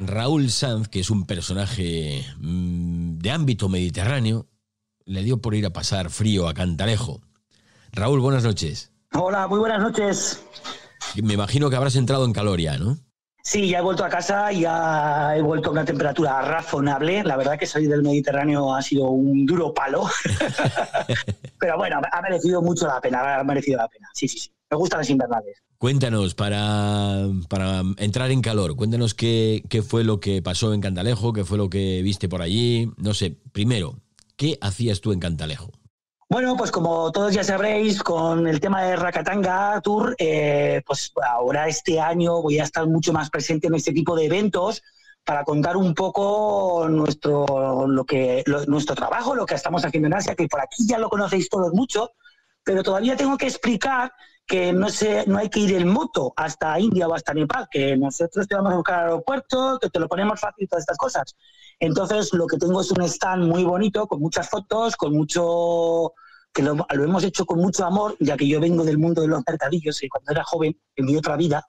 Raúl Sanz, que es un personaje de ámbito mediterráneo, le dio por ir a pasar frío a Cantalejo. Raúl, buenas noches. Hola, muy buenas noches. Me imagino que habrás entrado en calor ya, ¿no? Sí, ya he vuelto a casa, ya he vuelto a una temperatura razonable. La verdad que salir del Mediterráneo ha sido un duro palo. Pero bueno, ha merecido mucho la pena, ha merecido la pena. Sí, sí, sí. Me gustan las invernales. Cuéntanos, para entrar en calor, cuéntanos qué fue lo que pasó en Cantalejo, qué fue lo que viste por allí. No sé, primero, ¿qué hacías tú en Cantalejo? Bueno, pues como todos ya sabréis, con el tema de Rakatanga Tour, pues ahora este año voy a estar mucho más presente en este tipo de eventos para contar un poco nuestro trabajo, lo que estamos haciendo en Asia, que por aquí ya lo conocéis todos mucho, pero todavía tengo que explicar que no hay que ir en moto hasta India o hasta Nepal, que nosotros te vamos a buscar al aeropuerto, que te lo ponemos fácil, todas estas cosas. Entonces, lo que tengo es un stand muy bonito, con muchas fotos, que lo hemos hecho con mucho amor, ya que yo vengo del mundo de los mercadillos, y cuando era joven, en mi otra vida.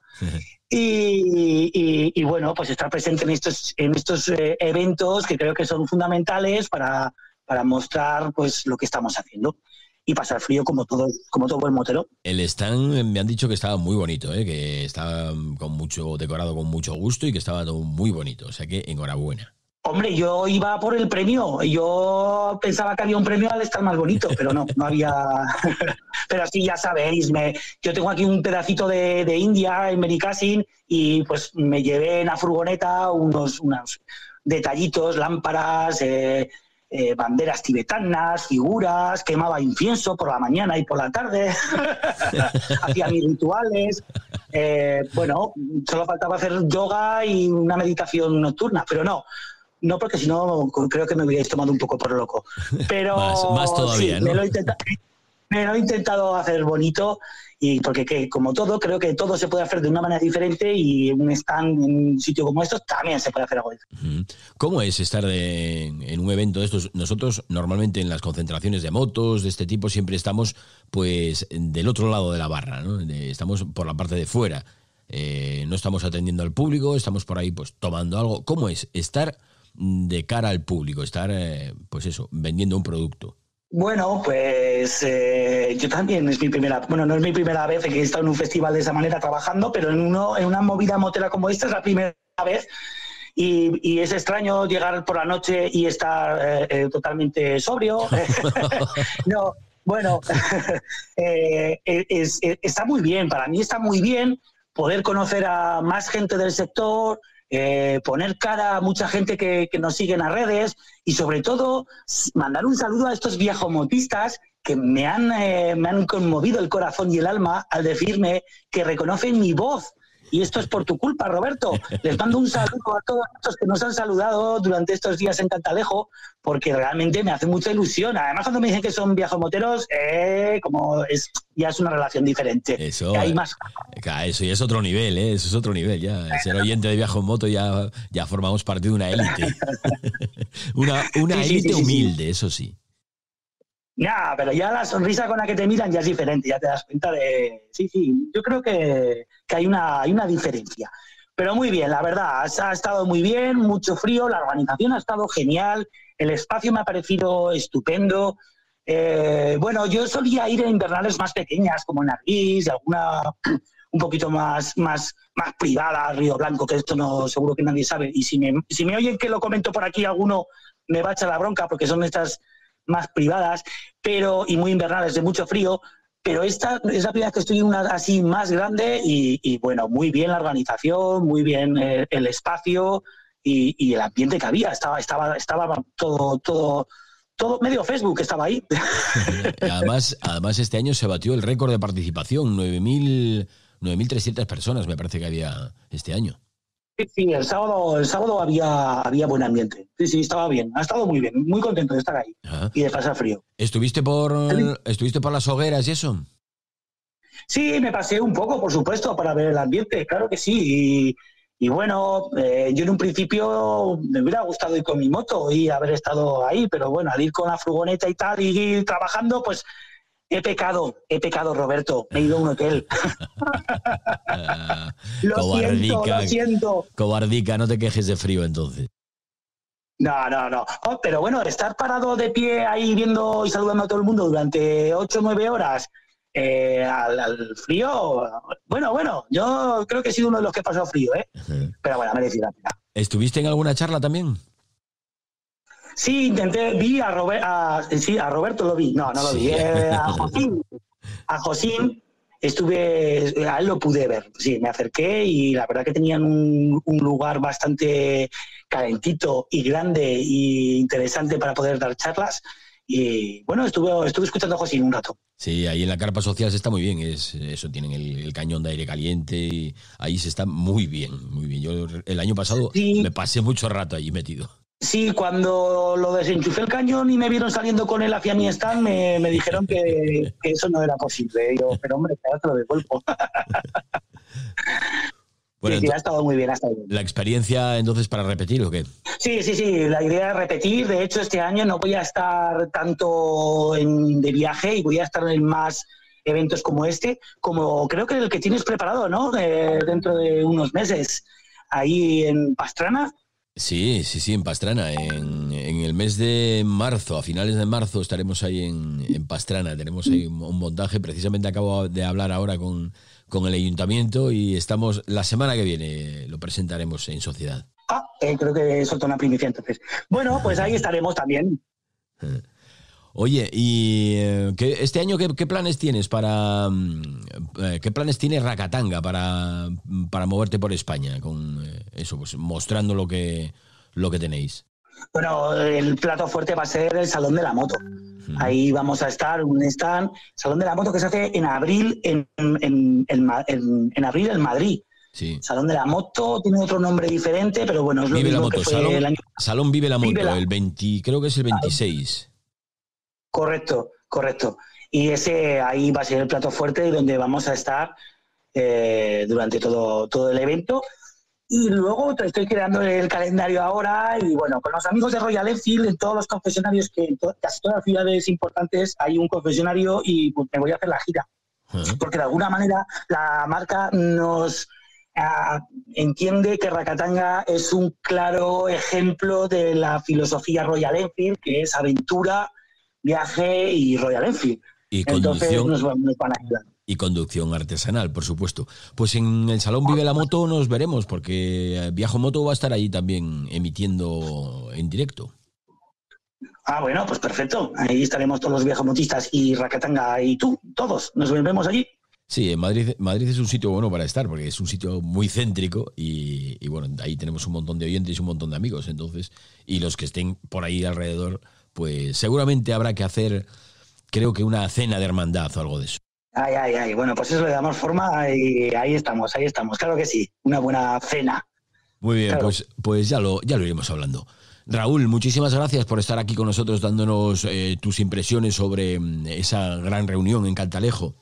Y bueno, pues estar presente en estos eventos que creo que son fundamentales para mostrar pues lo que estamos haciendo y pasar frío como todo buen motero. El stand me han dicho que estaba muy bonito, que estaba decorado con mucho gusto y que estaba todo muy bonito, o sea que enhorabuena. Hombre, yo iba por el premio. Yo pensaba que había un premio al estar más bonito, pero no había. Pero sí, ya sabéis, yo tengo aquí un pedacito de India en Benicassin y pues me llevé en la furgoneta unos detallitos, lámparas, banderas tibetanas, figuras, quemaba incienso por la mañana y por la tarde, hacía mis rituales. Bueno, solo faltaba hacer yoga y una meditación nocturna, pero no, porque si no creo que me hubierais tomado un poco por loco. Pero más todavía, sí, ¿no? Me lo he intentado hacer bonito, y porque como todo, creo que todo se puede hacer de una manera diferente, y un stand en un sitio como estos también se puede hacer algo diferente. ¿Cómo es estar en un evento de estos? Nosotros normalmente en las concentraciones de motos de este tipo siempre estamos pues del otro lado de la barra, ¿no? Estamos por la parte de fuera, no estamos atendiendo al público, estamos por ahí pues tomando algo. ¿Cómo es estar de cara al público, estar pues eso, vendiendo un producto? Bueno, pues yo también no es mi primera vez que he estado en un festival de esa manera trabajando, pero en una movida motera como esta es la primera vez, y es extraño llegar por la noche y estar totalmente sobrio. No, bueno, está muy bien, para mí está muy bien poder conocer a más gente del sector, poner cara a mucha gente que nos sigue en las redes, y sobre todo mandar un saludo a estos viajomotistas que me han conmovido el corazón y el alma al decirme que reconocen mi voz. Y esto es por tu culpa, Roberto. Les mando un saludo a todos estos que nos han saludado durante estos días en Cantalejo, porque realmente me hace mucha ilusión. Además, cuando me dicen que son viajomoteros, ya es una relación diferente. Eso, hay más. Eso ya es otro nivel, ¿eh? Eso es otro nivel ya. Ser oyente de Viajoenmoto ya formamos parte de una élite. Una élite humilde, eso sí. Ya, pero ya la sonrisa con la que te miran ya es diferente, ya te das cuenta de... Sí, yo creo que hay una diferencia. Pero muy bien, la verdad, ha estado muy bien, mucho frío, la organización ha estado genial, el espacio me ha parecido estupendo. Bueno, yo solía ir a invernales más pequeñas, como en Arguís, alguna un poquito más privada, Río Blanco, que esto no seguro que nadie sabe. Y si me oyen que lo comento por aquí, alguno me va a echar la bronca, porque son estas... más privadas, pero y muy invernales, de mucho frío, pero esta es la primera vez que estoy en una así más grande, y bueno, muy bien la organización, muy bien el espacio y el ambiente que había, estaba todo medio Facebook estaba ahí. Además este año se batió el récord de participación, 9.300 personas me parece que había este año. Sí, el sábado había buen ambiente. Sí, estaba bien. Ha estado muy bien. Muy contento de estar ahí. Ajá. Y de pasar frío. ¿Estuviste por las hogueras y eso? Sí, me pasé un poco, por supuesto, para ver el ambiente. Claro que sí. Y bueno, yo en un principio me hubiera gustado ir con mi moto y haber estado ahí, pero bueno, al ir con la furgoneta y tal y ir trabajando, pues He pecado, Roberto. Me he ido a un hotel. Lo siento. Cobardica, no te quejes de frío entonces. No. Oh, pero bueno, estar parado de pie ahí viendo y saludando a todo el mundo durante 8 o 9 horas al frío. Bueno, yo creo que he sido uno de los que pasó frío, ¿eh? Uh-huh. Pero bueno, merecido la pena. ¿Estuviste en alguna charla también? Sí, intenté, vi a Roberto lo vi, no lo vi, a Josín estuve, a él lo pude ver, sí, me acerqué y la verdad que tenían un lugar bastante calentito y grande e interesante para poder dar charlas y bueno, estuve escuchando a Josín un rato. Sí, ahí en la carpa social se está muy bien, eso tienen el cañón de aire caliente, y ahí se está muy bien, muy bien. Yo el año pasado me pasé mucho rato allí metido. Sí, cuando lo desenchufé el cañón y me vieron saliendo con él hacia mi stand, me dijeron que eso no era posible. Yo, pero hombre, te lo devuelvo. Bueno, sí, entonces, ha estado muy bien. ¿La experiencia entonces para repetir o qué? Sí, la idea es repetir. De hecho, este año no voy a estar tanto de viaje y voy a estar en más eventos como este, como creo que el que tienes preparado, ¿no? Dentro de unos meses, ahí en Pastrana. Sí, en Pastrana. En el mes de marzo, a finales de marzo, estaremos ahí en Pastrana. Tenemos ahí un montaje. Precisamente acabo de hablar ahora con el ayuntamiento y estamos, la semana que viene lo presentaremos en sociedad. Creo que soltó una primicia entonces. Bueno, pues ahí estaremos también. Oye, ¿y este año qué planes tienes tiene Rakatanga para moverte por España con eso, pues mostrando lo que tenéis? Bueno, el plato fuerte va a ser el Salón de la Moto. Ahí vamos a estar, un stand, Salón de la Moto que se hace en abril en abril en Madrid. Sí. Salón de la Moto tiene otro nombre diferente, pero bueno, es lo mismo que fue el año pasado. Salón Vive la Moto, creo que es el 26. Correcto. Y ese ahí va a ser el plato fuerte donde vamos a estar durante todo el evento. Y luego estoy creando el calendario ahora y bueno, con los amigos de Royal Enfield, en todos los confesionarios, que en casi todas las ciudades importantes hay un confesionario y pues, me voy a hacer la gira. Porque de alguna manera la marca nos entiende que Rakatanga es un claro ejemplo de la filosofía Royal Enfield, que es aventura, viaje y Royal Enfield. Y entonces nos van a ayudar. Y conducción artesanal, por supuesto. Pues en el Salón Vive la Moto nos veremos, porque Viajoenmoto va a estar allí también emitiendo en directo. Bueno, pues perfecto. Ahí estaremos todos los viajomotistas y Rakatanga y tú, todos. Nos vemos allí. Sí, en Madrid es un sitio bueno para estar, porque es un sitio muy céntrico y bueno, ahí tenemos un montón de oyentes y un montón de amigos. Entonces, y los que estén por ahí alrededor, pues seguramente habrá que hacer, creo que una cena de hermandad o algo de eso. Ay. Bueno, pues eso le damos forma y ahí estamos. Claro que sí, una buena cena. Muy bien, claro. Pues ya lo iremos hablando. Raúl, muchísimas gracias por estar aquí con nosotros dándonos tus impresiones sobre esa gran reunión en Cantalejo,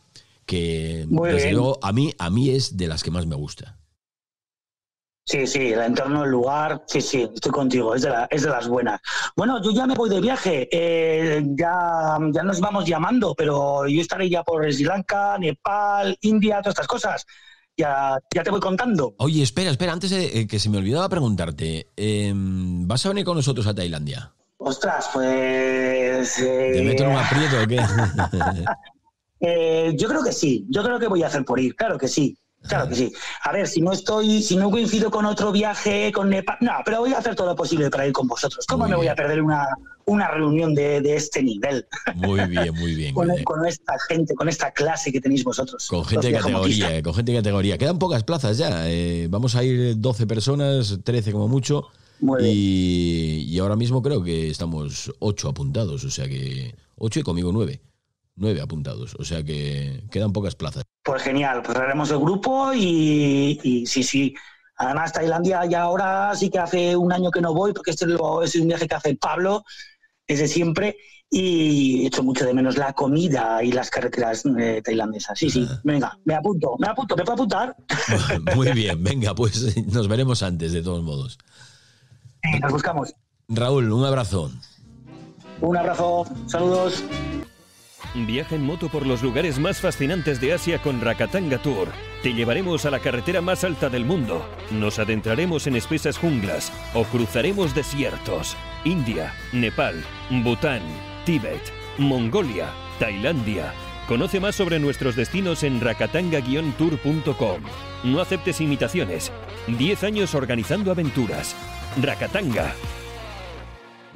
que desde luego a mí es de las que más me gusta. Sí, el entorno, el lugar, sí, estoy contigo, es de las buenas. Bueno, yo ya me voy de viaje, ya nos vamos llamando, pero yo estaré ya por Sri Lanka, Nepal, India, todas estas cosas, ya te voy contando. Oye, espera, antes que se me olvidaba preguntarte, ¿vas a venir con nosotros a Tailandia? Ostras, pues... ¿Te meto en un aprieto o qué? Yo creo que voy a hacer por ir, claro que sí. A ver, si no coincido con otro viaje, con Nepal, no, pero voy a hacer todo lo posible para ir con vosotros. ¿Cómo me voy a perder una reunión de este nivel? Muy bien. con esta gente, con esta clase que tenéis vosotros. Con gente de categoría, Quedan pocas plazas ya. Vamos a ir 12 personas, 13 como mucho. Muy bien. Y ahora mismo creo que estamos 8 apuntados, o sea que 8 y conmigo 9. 9 apuntados, o sea que quedan pocas plazas. Pues genial, pues haremos el grupo y sí. Además, Tailandia ya ahora sí que hace un año que no voy, porque este es un viaje que hace Pablo desde siempre y echo mucho de menos la comida y las carreteras tailandesas. Sí, venga, me apunto, ¿me puedo apuntar? Muy bien, venga, pues nos veremos antes, de todos modos. Nos buscamos. Raúl, un abrazo. Saludos. Viaja en moto por los lugares más fascinantes de Asia con Rakatanga Tour. Te llevaremos a la carretera más alta del mundo. Nos adentraremos en espesas junglas o cruzaremos desiertos. India, Nepal, Bután, Tíbet, Mongolia, Tailandia. Conoce más sobre nuestros destinos en rakatanga-tour.com. No aceptes imitaciones. 10 años organizando aventuras. Rakatanga.